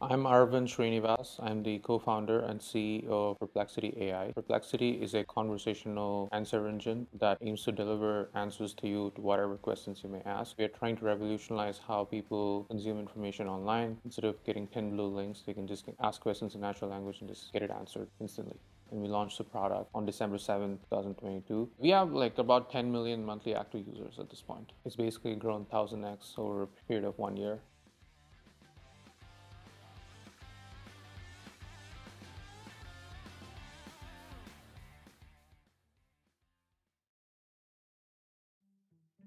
I'm Arvind Srinivas. I'm the co-founder and CEO of Perplexity AI. Perplexity is a conversational answer engine that aims to deliver answers to you to whatever questions you may ask. We are trying to revolutionize how people consume information online. Instead of getting 10 blue links, they can just ask questions in natural language and just get it answered instantly. And we launched the product on December 7, 2022. We have like about 10 million monthly active users at this point. It's basically grown 1000x over a period of 1 year.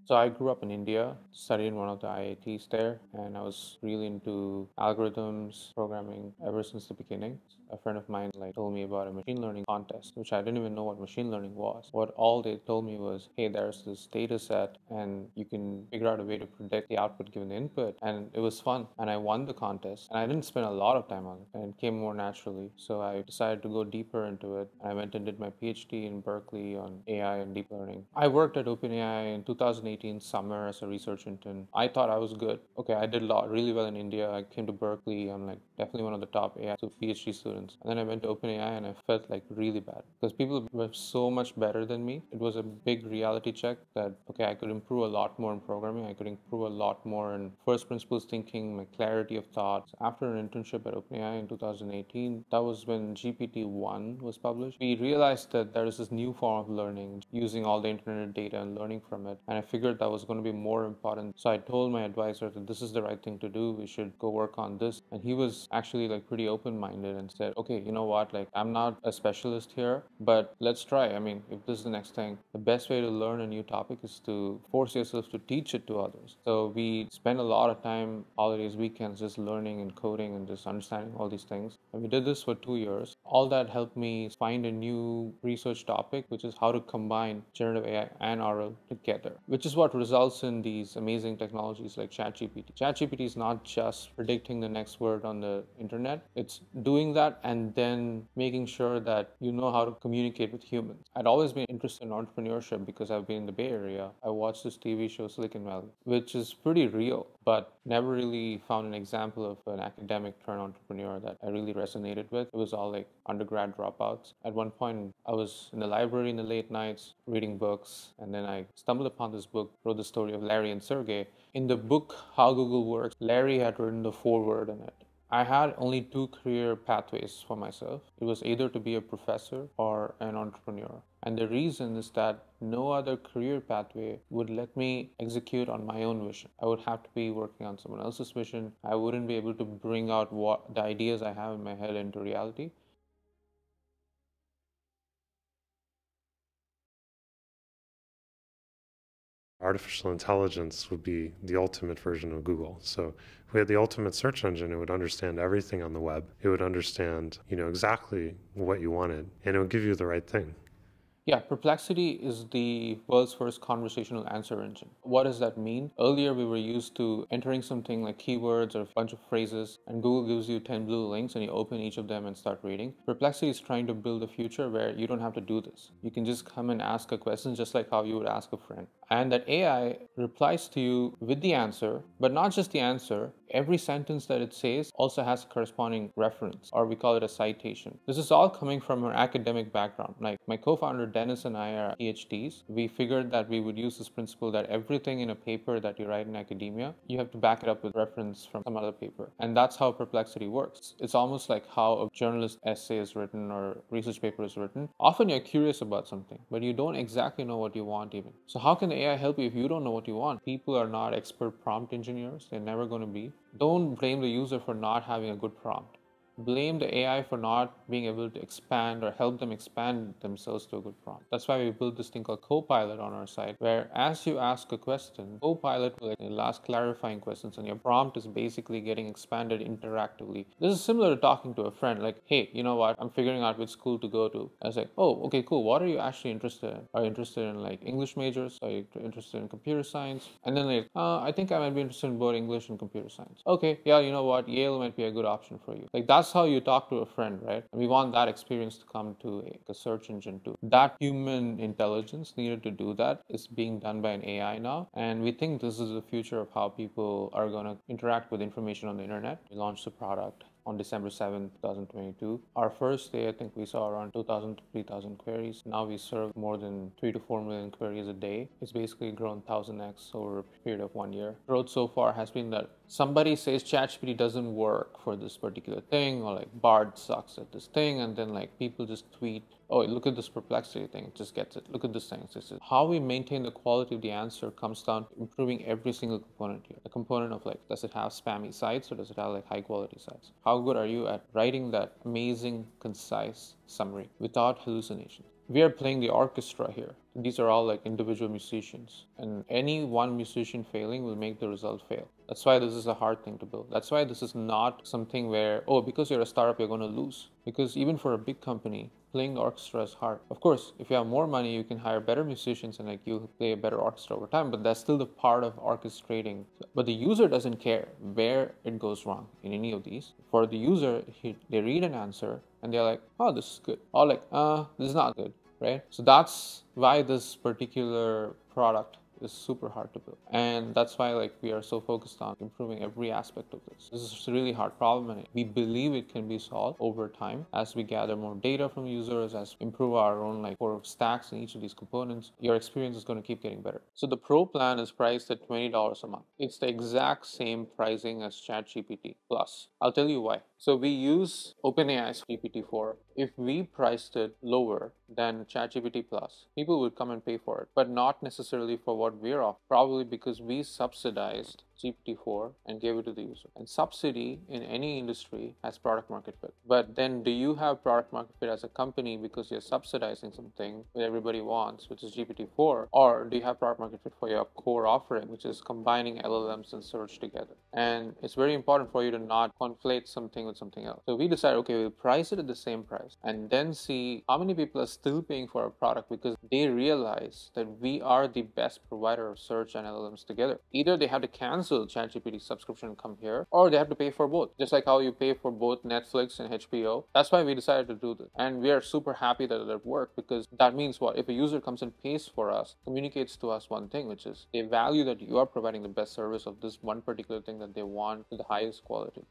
So I grew up in India, studied in one of the IITs there, and I was really into algorithms, programming ever since the beginning. A friend of mine told me about a machine learning contest, which I didn't even know what machine learning was. All they told me was, hey, there's this data set and you can figure out a way to predict the output given the input. And it was fun. And I won the contest and I didn't spend a lot of time on it, and it came more naturally. So I decided to go deeper into it. I went and did my PhD in Berkeley on AI and deep learning. I worked at OpenAI in 2018 summer as a research intern. I thought I was good. Okay, I did really well in India. I came to Berkeley. I'm definitely one of the top AI PhD students. And then I went to OpenAI and I felt really bad because people were so much better than me. It was a big reality check that, okay, I could improve a lot more in programming. I could improve a lot more in first principles thinking, my clarity of thoughts. After an internship at OpenAI in 2018, that was when GPT-1 was published. We realized that there is this new form of learning using all the internet data and learning from it. And I figured that was going to be more important. So I told my advisor that this is the right thing to do. We should go work on this. And he was actually pretty open-minded and said, okay, you know what, I'm not a specialist here, but let's try. I mean, if this is the next thing, the best way to learn a new topic is to force yourself to teach it to others. So we spent a lot of time, holidays, weekends, just learning and coding and just understanding all these things. And we did this for 2 years. All that helped me find a new research topic, which is how to combine generative AI and RL together, which is what results in these amazing technologies like ChatGPT. ChatGPT is not just predicting the next word on the internet. It's doing that and then making sure that you know how to communicate with humans. I'd always been interested in entrepreneurship because I've been in the Bay Area. I watched this TV show, Silicon Valley, which is pretty real, but never really found an example of an academic turned entrepreneur that I really resonated with. It was all undergrad dropouts. At one point, I was in the library in the late nights reading books, and then I stumbled upon this book, wrote the story of Larry and Sergey. In the book, How Google Works, Larry had written the foreword in it. I had only two career pathways for myself. It was either to be a professor or an entrepreneur. And the reason is that no other career pathway would let me execute on my own vision. I would have to be working on someone else's vision. I wouldn't be able to bring out the ideas I have in my head into reality. Artificial intelligence would be the ultimate version of Google. So if we had the ultimate search engine, it would understand everything on the web. It would understand, exactly what you wanted, and it would give you the right thing. Yeah, Perplexity is the world's first conversational answer engine. What does that mean? Earlier, we were used to entering something like keywords or a bunch of phrases, and Google gives you 10 blue links, and you open each of them and start reading. Perplexity is trying to build a future where you don't have to do this. You can just come and ask a question just like how you would ask a friend. And that AI replies to you with the answer, but not just the answer. Every sentence that it says also has a corresponding reference, or we call it a citation. This is all coming from her academic background. My co-founder Dennis and I are PhDs. We figured that we would use this principle that everything in a paper that you write in academia, you have to back it up with reference from some other paper. And that's how Perplexity works. It's almost like how a journalist essay is written or research paper is written. Often you're curious about something, but you don't exactly know what you want even. So how can the AI help you if you don't know what you want? People are not expert prompt engineers. They're never going to be. Don't blame the user for not having a good prompt. Blame the AI for not being able to expand or help them expand themselves to a good prompt. That's why we built this thing called Copilot on our site, where as you ask a question, Copilot will ask clarifying questions and your prompt is basically getting expanded interactively. This is similar to talking to a friend, hey, you know what, I'm figuring out which school to go to. I was like, oh, okay, cool. What are you actually interested in? Are you interested in English majors? Are you interested in computer science? And then I think I might be interested in both English and computer science. Okay, yeah, you know what, Yale might be a good option for you. That's how you talk to a friend, right? And we want that experience to come to a search engine too. That human intelligence needed to do that is being done by an AI now. And we think this is the future of how people are going to interact with information on the internet. We launched the product on December 7, 2022. Our first day, I think we saw around 2,000 to 3,000 queries. Now we serve more than 3 to 4 million queries a day. It's basically grown 1,000x over a period of 1 year. Growth so far has been that somebody says ChatGPT doesn't work for this particular thing, or like Bard sucks at this thing, and then like people just tweet, oh, look at this Perplexity thing, it just gets it. Look at this thing, it just... How we maintain the quality of the answer comes down to improving every single component here. The component of like, does it have spammy sites or does it have like high quality sites? How good are you at writing that amazing, concise summary without hallucinations? We are playing the orchestra here. These are all like individual musicians, and any one musician failing will make the result fail. That's why this is a hard thing to build. That's why this is not something where, oh, because you're a startup, you're going to lose. Because even for a big company, playing the orchestra is hard. Of course, if you have more money, you can hire better musicians and like you'll play a better orchestra over time, but that's still the part of orchestrating. But the user doesn't care where it goes wrong in any of these. For the user, they read an answer and they're like, oh, this is good. Or like, this is not good, right? So that's why this particular product is super hard to build. And that's why like we are so focused on improving every aspect of this. This is a really hard problem, and we believe it can be solved over time as we gather more data from users, as we improve our own like core of stacks in each of these components. Your experience is going to keep getting better. So the Pro plan is priced at $20 a month. It's the exact same pricing as ChatGPT Plus. I'll tell you why. So we use OpenAI's GPT-4. If we priced it lower than ChatGPT Plus, people would come and pay for it, but not necessarily for what we're offering, probably because we subsidized GPT-4 and gave it to the user. And subsidy in any industry has product market fit. But then do you have product market fit as a company because you're subsidizing something that everybody wants, which is GPT-4? Or do you have product market fit for your core offering, which is combining LLMs and search together? And it's very important for you to not conflate something with something else. So we decided, okay, we'll price it at the same price and then see how many people are still paying for our product because they realize that we are the best provider of search and LLMs together. Either they have to cancel ChatGPT subscription and come here, or they have to pay for both, just like how you pay for both Netflix and HBO. That's why we decided to do this, and we are super happy that it worked, because that means what? If a user comes and pays for us, communicates to us one thing, which is they value that you are providing the best service of this one particular thing that they want to the highest quality.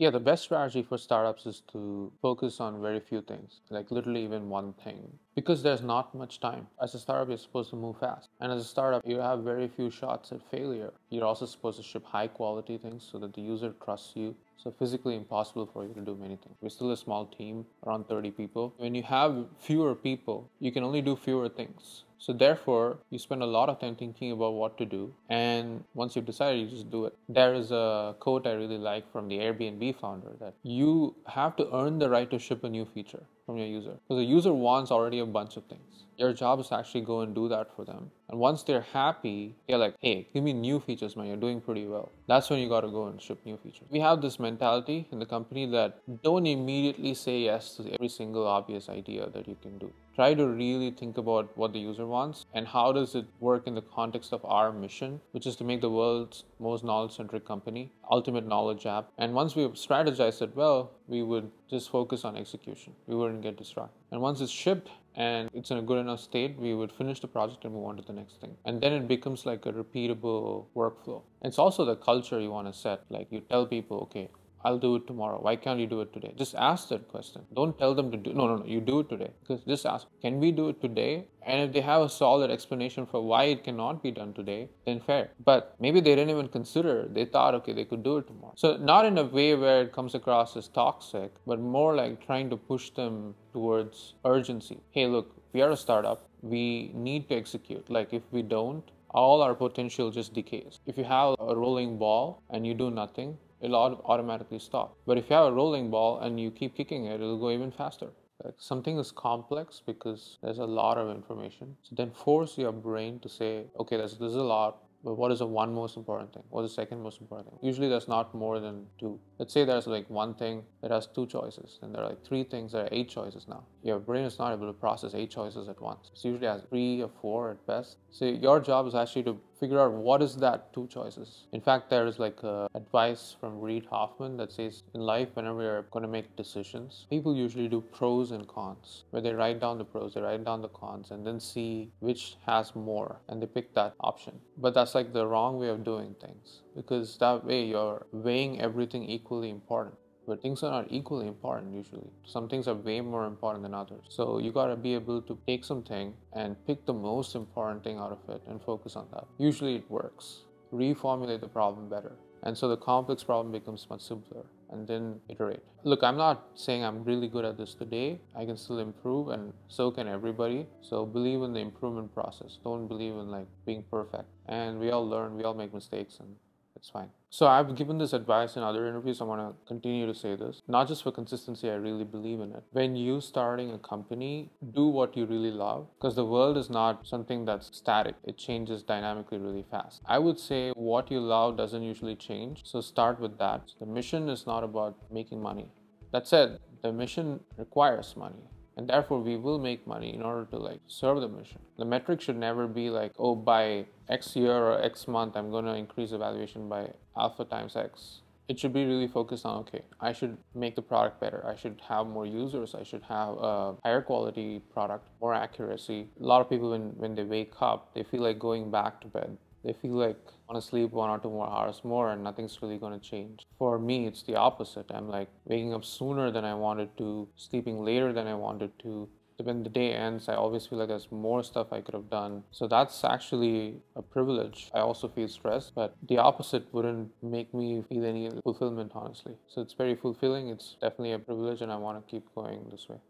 Yeah, the best strategy for startups is to focus on very few things, like literally even one thing, because there's not much time. As a startup, you're supposed to move fast. And as a startup, you have very few shots at failure. You're also supposed to ship high quality things so that the user trusts you. So physically impossible for you to do many things. We're still a small team, around 30 people. When you have fewer people, you can only do fewer things. So therefore, you spend a lot of time thinking about what to do. And once you've decided, you just do it. There is a quote I really like from the Airbnb founder that you have to earn the right to ship a new feature from your user. Because the user wants already a bunch of things. Your job is to actually go and do that for them. And once they're happy, they're like, hey, give me new features, man, you're doing pretty well. That's when you got to go and ship new features. We have this mentality in the company that don't immediately say yes to every single obvious idea that you can do. Try to really think about what the user wants and how does it work in the context of our mission, which is to make the world's most knowledge-centric company, ultimate knowledge app. And once we've strategized it well, we would just focus on execution. We wouldn't get distracted. And once it's shipped and it's in a good enough state, we would finish the project and move on to the next thing. And then it becomes like a repeatable workflow. It's also the culture you want to set. Like you tell people, okay, I'll do it tomorrow. Why can't you do it today? Just ask that question. Don't tell them to do, no, you do it today. Because just ask, can we do it today? And if they have a solid explanation for why it cannot be done today, then fair. But maybe they didn't even consider it. They thought, okay, they could do it tomorrow. So not in a way where it comes across as toxic, but more like trying to push them towards urgency. Hey, look, we are a startup. We need to execute. Like if we don't, all our potential just decays. If you have a rolling ball and you do nothing, it'll automatically stop. But if you have a rolling ball and you keep kicking it, it'll go even faster. Like something is complex because there's a lot of information. So then force your brain to say, okay, this is a lot, but what is the one most important thing? What is the second most important thing? Usually there's not more than two. Let's say there's like one thing that has two choices, and there are like three things that are 8 choices now. Your brain is not able to process 8 choices at once. It usually has 3 or 4 at best. So your job is actually to figure out what is that 2 choices. In fact, there is like advice from Reed Hoffman that says in life, whenever you're going to make decisions, people usually do pros and cons, where they write down the pros, they write down the cons, and then see which has more, and they pick that option. But that's That's like the wrong way of doing things, because that way you're weighing everything equally important. But things are not equally important usually. Some things are way more important than others. So you gotta be able to take something and pick the most important thing out of it and focus on that. Usually it works. Reformulate the problem better. And so the complex problem becomes much simpler, and then iterate. Look, I'm not saying I'm really good at this today. I can still improve, and so can everybody. So believe in the improvement process. Don't believe in like being perfect. And we all learn, we all make mistakes, and it's fine. So I've given this advice in other interviews. I want to continue to say this, not just for consistency. I really believe in it. When you're starting a company, do what you really love, because the world is not something that's static. It changes dynamically really fast. I would say what you love doesn't usually change. So start with that. The mission is not about making money. That said, the mission requires money. And therefore, we will make money in order to like serve the mission. The metric should never be like, oh, by X year or X month, I'm going to increase the valuation by alpha times X. It should be really focused on, okay, I should make the product better. I should have more users. I should have a higher quality product, more accuracy. A lot of people, when they wake up, they feel like going back to bed. They feel like I want to sleep 1 or 2 more hours more and nothing's really going to change. For me, it's the opposite. I'm like waking up sooner than I wanted to, sleeping later than I wanted to. When the day ends, I always feel like there's more stuff I could have done. So that's actually a privilege. I also feel stressed, but the opposite wouldn't make me feel any fulfillment, honestly. So it's very fulfilling. It's definitely a privilege, and I want to keep going this way.